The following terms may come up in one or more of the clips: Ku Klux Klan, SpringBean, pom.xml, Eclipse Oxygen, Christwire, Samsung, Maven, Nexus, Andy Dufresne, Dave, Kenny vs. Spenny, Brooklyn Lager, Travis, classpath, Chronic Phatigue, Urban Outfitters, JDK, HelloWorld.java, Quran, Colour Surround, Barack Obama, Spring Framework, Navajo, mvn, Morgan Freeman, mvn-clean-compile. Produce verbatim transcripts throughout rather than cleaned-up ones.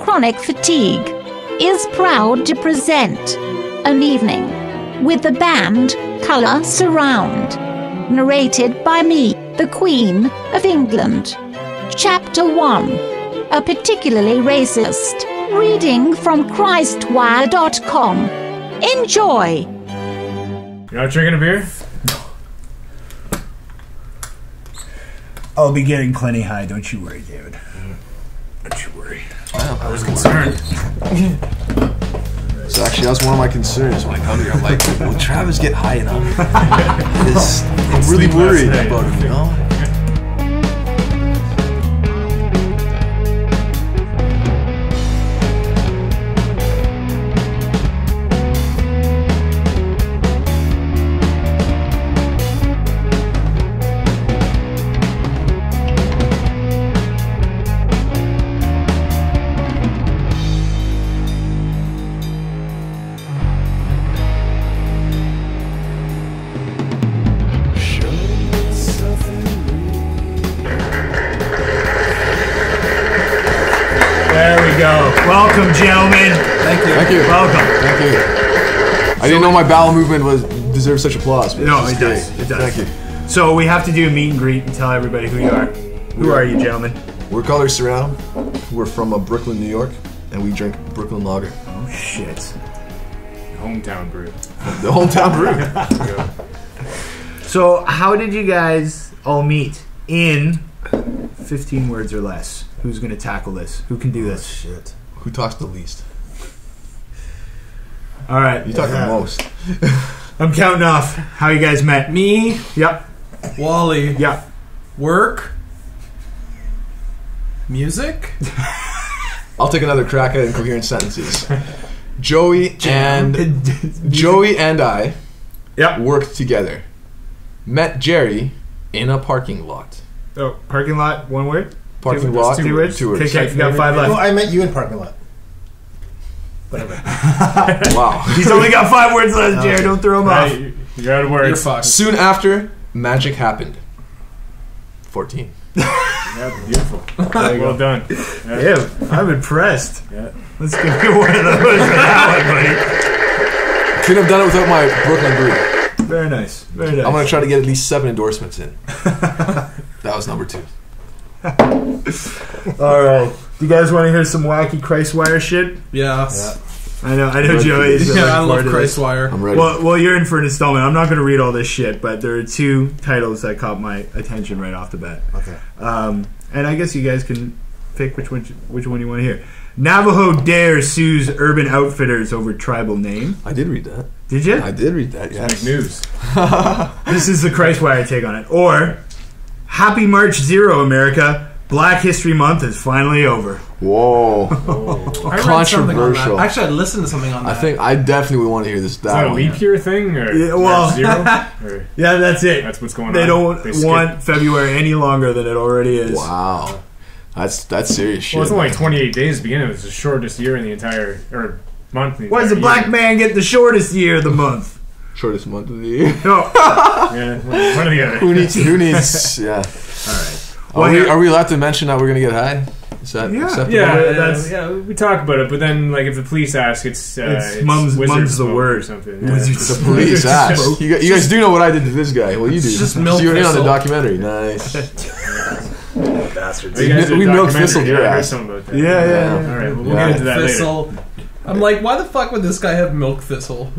chronic fatigue, is proud to present An Evening with the band Colour Surround, narrated by me, the Queen of England. Chapter one. A particularly racist reading from Christwire dot com. Enjoy! You're not drinking a beer? I'll be getting plenty high, don't you worry, David. Don't you worry. Wow, I was concerned. So actually, that was one of my concerns when I come here. I'm like, will Travis get high enough? I'm really worried about him, you know? Welcome, gentlemen. Thank you. Thank you. Welcome. Thank you. I didn't know my bowel movement was deserved such applause. No, it does. It does. Thank you. So we have to do a meet and greet and tell everybody who you are. Who are you, gentlemen? We're Colour Surround. We're from uh, Brooklyn, New York, and we drink Brooklyn Lager. Oh shit! Hometown brew. The hometown brew. So how did you guys all meet? In fifteen words or less. Who's gonna tackle this? Who can do this? Oh, shit. Who talks the least? All right. You talk yeah. the most. I'm counting off how you guys met. Me. Yep. Wally. Yep. Work. Music. I'll take another crack at incoherent sentences. Joey and Joey and I yep. worked together. Met Jerry in a parking lot. Oh, parking lot. One word. Parking two, lot, two words. Two words. Okay, you got five left. Well, I met you in parking lot. Whatever. Wow. He's only got five words left, Jared. Don't throw him off. Right, you got words. Soon after, magic happened. Fourteen. Yeah, beautiful. Well go. done. Yeah, I'm impressed. Yeah. Let's give you one of those. I couldn't have done it without my Brooklyn brew. Very nice. Very nice. I'm gonna try to get at least seven endorsements in. That was number two. Alright. Do you guys want to hear some wacky Christwire shit? Yeah. yeah. I know, I know Joey's. Yeah, I love Christwire. I'm ready. Well, well, you're in for an installment. I'm not going to read all this shit, but there are two titles that caught my attention right off the bat. Okay. Um, and I guess you guys can pick which one, which one you want to hear. Navajo Dare sues Urban Outfitters over tribal name. I did read that. Did you? I did read that, yeah. It's big news. This is the Christwire take on it. Or... Happy March Zero, America. Black History Month is finally over. Whoa. I Controversial. I actually, I listened to something on that. I think I definitely want to hear this. That is that a leap year thing? Or yeah, well, zero? Or yeah, that's it. That's what's going they on. Don't they don't want February any longer than it already is. Wow. That's that's serious shit. Well, it's only like twenty-eight days to begin with. It's the shortest year in the entire or month. Why does a black year. man get the shortest year of the month? Shortest month of the year. No. Yeah, one or the other. Who needs? Who needs? Yeah. All right. Well, are, we, are we allowed to mention that we're gonna get high? Is that yeah, acceptable? Yeah, yeah, that's, yeah. We talk about it, but then like if the police ask, it's, uh, it's, it's mum's, mum's the word or something. Yeah. The police ask. You guys, you guys do know what I did to this guy. Well, you do. It's just milk. So you're in on the documentary. Nice. Bastards. We, we milk thistle your ass. Yeah, yeah, yeah, yeah. All right. Well, yeah. We'll get into that thistle. later. I'm like, why the fuck would this guy have milk thistle?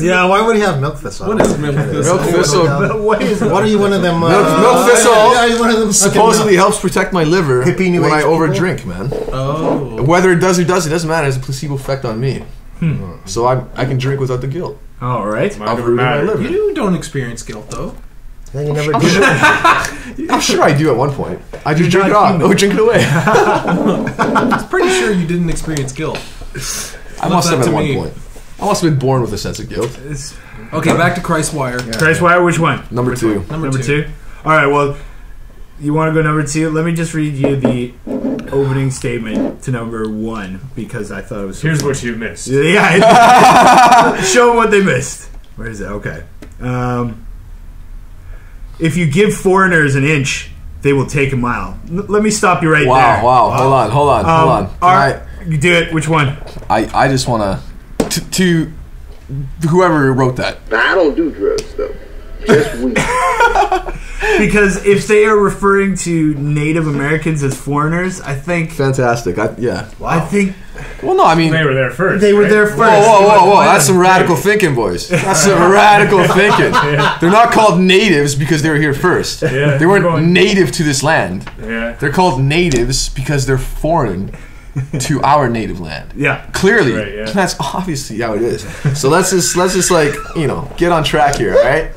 Yeah, why would he have milk thistle? What is milk thistle? Milk thistle. What are you one of them? Uh, milk, milk thistle. Uh, yeah, one of them supposedly helps protect my liver when I overdrink, man. Oh. Whether it does or doesn't, it doesn't matter. It's a placebo effect on me. Hmm. So I I can drink without the guilt. All right. I've ruined my liver. You don't experience guilt though. Then you never. I'm, do sure. I'm sure I do at one point. I just drink it off. Oh, drink it away. I'm pretty sure you didn't experience guilt. I must have at one point. I must have been born with a sense of guilt. It's, okay, back to Christwire. Yeah. Christwire, which one? Number which two. One? Number, number two. two. All right, well, you want to go number two? Let me just read you the opening statement to number one because I thought it was... So Here's funny. what you missed. Yeah. Show them what they missed. Where is it? Okay. Um, if you give foreigners an inch, they will take a mile. N let me stop you right wow, there. Wow, wow. Hold on, hold on, um, hold on. All right. You do it. Which one? I, I just want to... To... Whoever wrote that. Now, I don't do drugs, though. Just weed. Because if they are referring to Native Americans as foreigners, I think... Fantastic. I, yeah. Wow. I think... Well, no, I mean... They were there first. They were right? there first. Whoa, whoa, whoa, whoa. That's some radical thinking, boys. That's some radical thinking. Yeah. They're not called natives because they were here first. Yeah. They weren't going... native to this land. Yeah. They're called natives because they're foreign to our native land. Yeah. Clearly. That's, right, yeah. that's obviously how it is. So let's just, let's just like, you know, get on track here, all right?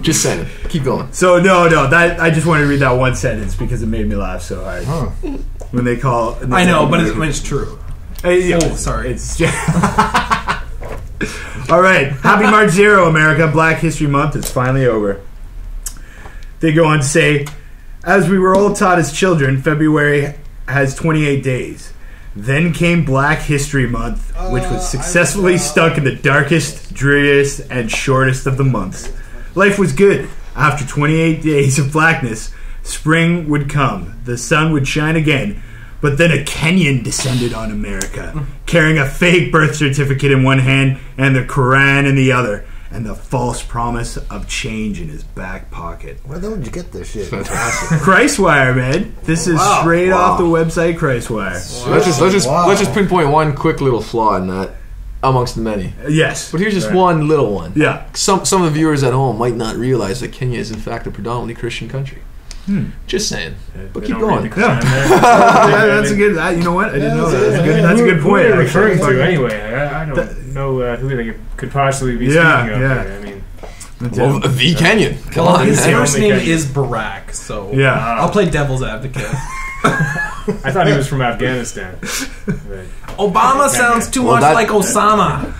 Just saying. Keep going. So, no, no. That I just wanted to read that one sentence because it made me laugh so hard. Huh. When they call... They I know, but it's, it's true. Uh, yeah, oh, sorry. It's just... All right. Happy March Zero, America. Black History Month is finally over. They go on to say, as we were all taught as children, February has twenty-eight days. Then came Black History Month, which was successfully uh, stuck in the darkest, dreariest, and shortest of the months. Life was good. After twenty-eight days of blackness, spring would come. The sun would shine again. But then a Kenyan descended on America, carrying a fake birth certificate in one hand and the Quran in the other, and the false promise of change in his back pocket. Where the hell did you get this shit? Christwire, man. This is wow, straight wow. off the website Christwire. Wow. Let's just let's just wow. let's just pinpoint one quick little flaw in that. Amongst the many. Yes. But here's just right. one little one. Yeah. Some some of the viewers at home might not realize that Kenya is in fact a predominantly Christian country. Hmm. Just saying. Yeah, but keep going. Yeah. yeah, that's a good... I, you know what? I didn't yeah, know that. That's a good, that's a good point. Who are they referring to anyway? I, I don't that, know uh, who they could possibly be yeah, speaking of. Yeah, yeah. I mean... Well, the Kenyan. Come well, on. His first name Kenyan. is Barack, so... Yeah. Uh, I'll play devil's advocate. I thought he was from Afghanistan. Obama sounds too well, much that, like Osama.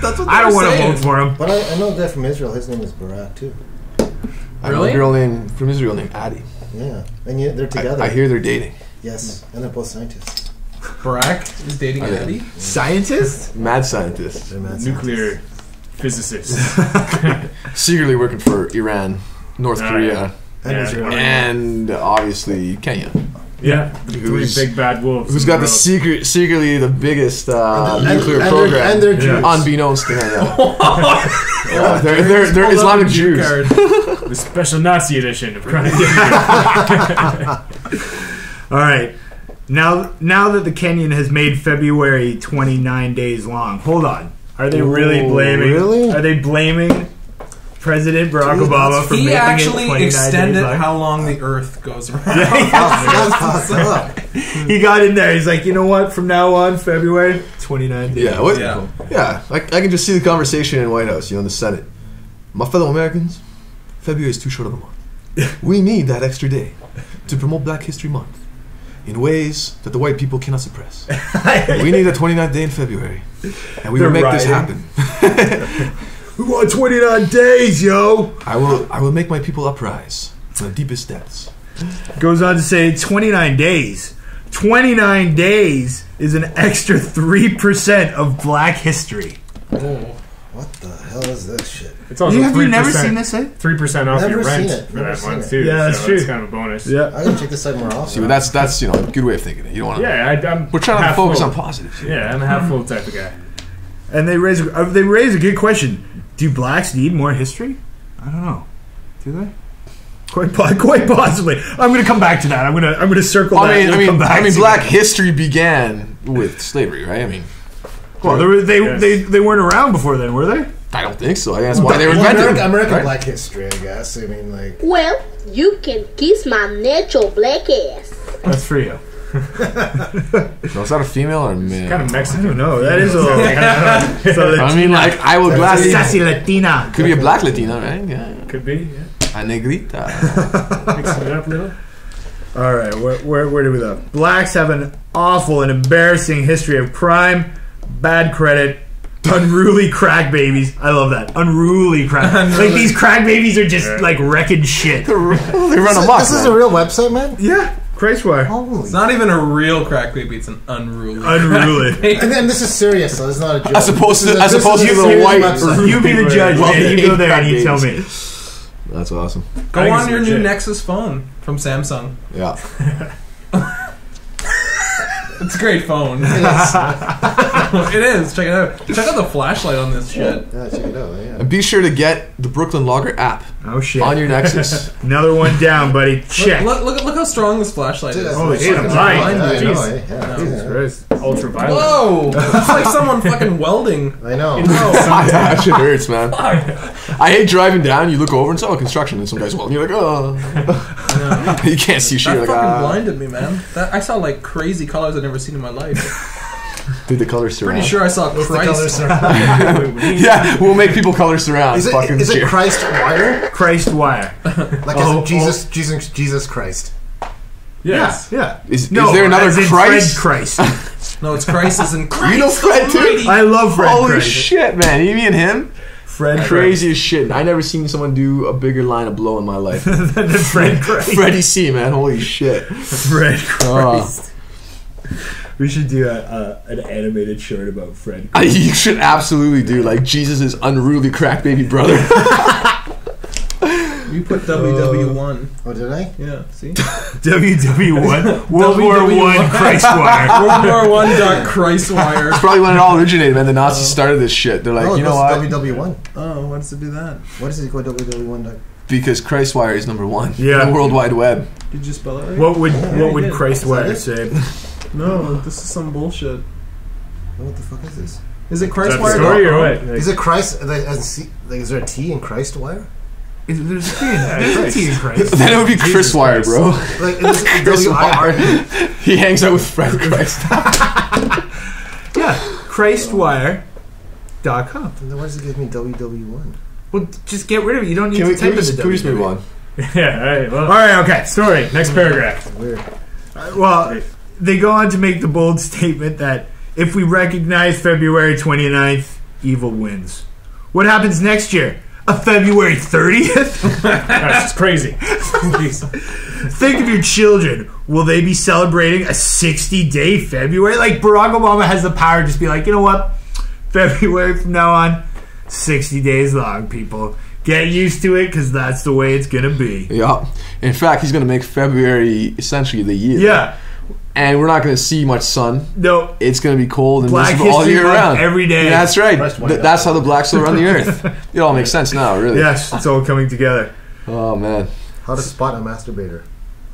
That's what I don't want to vote for him. But I, I know a guy from Israel. His name is Barak too. I really? know a girl named, from Israel named Addie. Yeah, and yet they're together. I, I hear they're dating. Yes, and they're both scientists. Barak is dating oh, yeah. Addie. Scientist? Mad scientist. They're mad Nuclear physicist. Secretly working for Iran, North uh, Korea. Yeah. And, yeah, and obviously Kenya. Yeah, the three big bad wolves. Who's got the, the secret, secretly the biggest uh, and nuclear and program, and they're, and they're yeah. unbeknownst to Kenya. yeah, they're they're, they're Islamic Jews. The special Nazi edition of Crime. All right, now now that the Kenyan has made February twenty-nine days long, hold on, are they really Ooh, blaming? Really? Are they blaming President Barack Dude, Obama for making it twenty-nine days long? He actually extended how long the Earth goes around. He got in there. He's like, you know what? From now on, February, twenty-nine days. Yeah, what? yeah. yeah. I, I can just see the conversation in White House, you know, in the Senate. My fellow Americans, February is too short of a month. We need that extra day to promote Black History Month in ways that the white people cannot suppress. We need a twenty-ninth day in February, and we They're will make rioting. this happen. We want twenty-nine days, yo! I will I will make my people uprise from the deepest depths. Goes on to say twenty-nine days. twenty-nine days is an extra three percent of black history. Oh, what the hell is this shit? It's also you, have you never seen this, eh? three percent off never your rent seen it. for never that month, too. Yeah, that's so true. It's kind of a bonus. Yeah. I gotta check this side more often. See, well, that's, that's you know, a good way of thinking it. You don't want to... Yeah, I, I'm We're trying to focus full. on positives. Here. Yeah, I'm a half-full type of guy. And they raise, uh, they raise a good question. Do blacks need more history? I don't know. Do they? Quite, quite possibly. I'm going to come back to that. I'm going to, I'm going to circle. I mean, that I mean, I mean black that. history began with slavery, right? I mean, well, there were, they, yes. they, they weren't around before then, were they? I don't think so. I guess why they were invented. American, American right? black history, I guess. I mean, like. Well, you can kiss my natural black ass. That's for you. No, is that a female or a man? It's kind of Mexican. I don't know. That is a. Latina. I mean, like, I would gladly. Sassy Latina. Could be a black Latina, right? Yeah. Could be, yeah. A negrita. Mix it up a little. All right, where, where, where do we go? Blacks have an awful and embarrassing history of crime, bad credit, unruly crack babies. I love that. Unruly crack. Like, these crack babies are just, like, wrecking shit. They run amok. This is a real website, man? Yeah. Christwire. Holy it's not even a real crack baby. It's an unruly. Unruly. And then this is serious, so it's not a joke. I suppose to, a, I suppose you the white. You be the judge. Well, yeah, you go there and you tell me. That's awesome. Go I on your new Nexus phone from Samsung. Yeah. It's a great phone. It is. It is. Check it out. Check out the flashlight on this shit. Yeah, check it out. Yeah. And be sure to get the Brooklyn Lager app. Oh shit. On your Nexus. Another one down, buddy. Check. Look, look, look how strong this flashlight is. Oh, it's a blind. Jesus Christ. Ultraviolet. Whoa! It's like someone fucking weldling. I know. Yeah, that shit hurts, man. I hate driving down. You look over and it's all construction, and some guy's welding. You're like, oh. You can't see shit. That fucking blinded me, man. I saw like crazy colors I've never seen in my life. Dude, the color surround. Pretty sure I saw Christ. The color surround. Yeah, we'll make people color surround. Is it, fucking is it Christ wire? Christ wire. Like oh, as Jesus, oh. Jesus, Jesus Christ. Yes. Yeah. yeah. Is, no, is there another Christ? Christ. No, it's Christ as in Christ. You know Fred too? I love Fred. Holy Christ. Shit, man! You mean him? Fred crazy as shit. I never seen someone do a bigger line of blow in my life than Fred Christ. Freddie C, man. Holy shit. Fred Christ. Oh. We should do a, uh, an animated short about Fred. I, you should absolutely do like Jesus' unruly crack baby brother. You put W W one. Uh, oh, did I? Yeah. See. W W one. World War One. Christwire. World War One. Dot Christwire. It's probably when it all originated, man. The Nazis uh, started this shit. They're like, oh, you know what? W W one. Oh, why does it do that? Why does it go W W one? Because Christwire is number one. Yeah. The World Wide Web. Did you spell it right? What would yeah, What would Christwire say? No, this is some bullshit. What the fuck is this? Is it Christwire? No. Right? Like, is it Christ? Like, is there a T in Christwire? Is, there's a T in that. There's a T in Christ. Then it would be Christwire, bro. Like, is Christwire. He hangs out with Fred Christ. Yeah, Christwire dot com. Then why does it give me W W one? Well, just get rid of it. You don't need can to we, type in the W W one. Can we just move on? Yeah, alright. Well. Alright, okay. Story. Next paragraph. Weird. Right, well... They go on to make the bold statement that if we recognize February twenty-ninth, evil wins. What happens next year? A February thirtieth? That's crazy. Think of your children. Will they be celebrating a sixty-day February? Like, Barack Obama has the power to just be like, you know what? February from now on, sixty days long, people. Get used to it, because that's the way it's going to be. Yeah. In fact, he's going to make February essentially the year. Yeah. And we're not going to see much sun. No. It's going to be cold and miserable all year round. Every day. Yeah, that's right. Th that's how the blacks will run the earth. It all makes sense now, really. Yes, it's all coming together. Oh, man. How to spot a masturbator.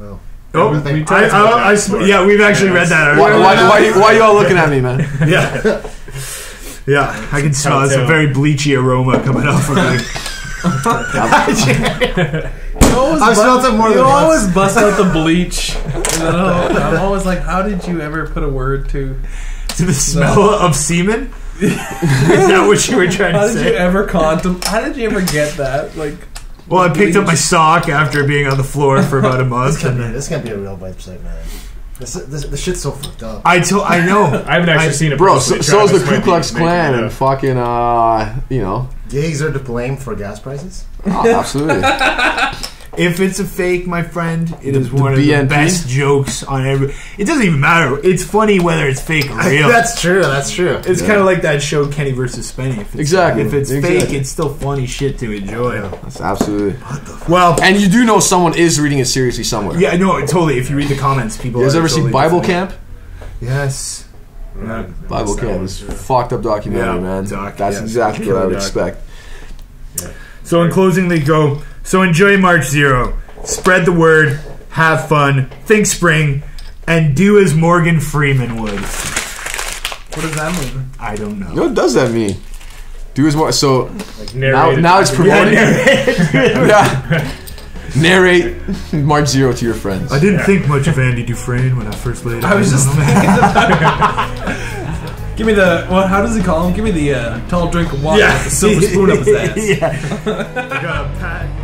Wow. Oh, we I, I, I, yeah, we've actually yes. read that already. Why, why, why, why are you all looking at me, man? Yeah. Yeah, I can smell some very bleachy aroma coming off of it. I've smelled it more than once. You always bust out the bleach. I'm always like, how did you ever put a word to to the smell no. of semen? Is that what you were trying how to say? How did you ever contemplate? How did you ever get that? Like, well, I bleach? picked up my sock after being on the floor for about a month. This, and be, this can't be a real website, man. This, this, this shit's so fucked up. I I know. I haven't actually I, seen it. Bro, so, so is the Ku Klux Klan and fucking uh, you know. Gays are to blame for gas prices. Oh, absolutely. If it's a fake, my friend, it the, is one the of B N P? The best jokes on every... It doesn't even matter. It's funny whether it's fake or real. That's true. That's true. It's yeah. kind of like that show, Kenny versus. Spenny. If it's, exactly. If it's exactly. fake, it's still funny shit to enjoy. Yeah, that's absolutely... What the fuck? Well, and you do know someone is reading it seriously somewhere. Yeah, no, totally. If you read the comments, people... You guys ever totally seen Bible Camp? Yes. Yeah, Bible Camp is fucked up documentary, yeah, man. Doc, that's yeah, exactly what I would doc. expect. Yeah. So in closing, they go... So enjoy March Zero, spread the word, have fun, think spring, and do as Morgan Freeman would. What does that mean? I don't know. What does that mean? Do as Morgan... So like now, now it's promoting... Yeah, narrate. Yeah. Narrate March Zero to your friends. I didn't yeah. think much of Andy Dufresne when I first laid it. I was just thinking about... Give me the... Well, how does he call him? Give me the uh, tall drink of water yeah. with a silver spoon up his ass. Yeah. I got a pat...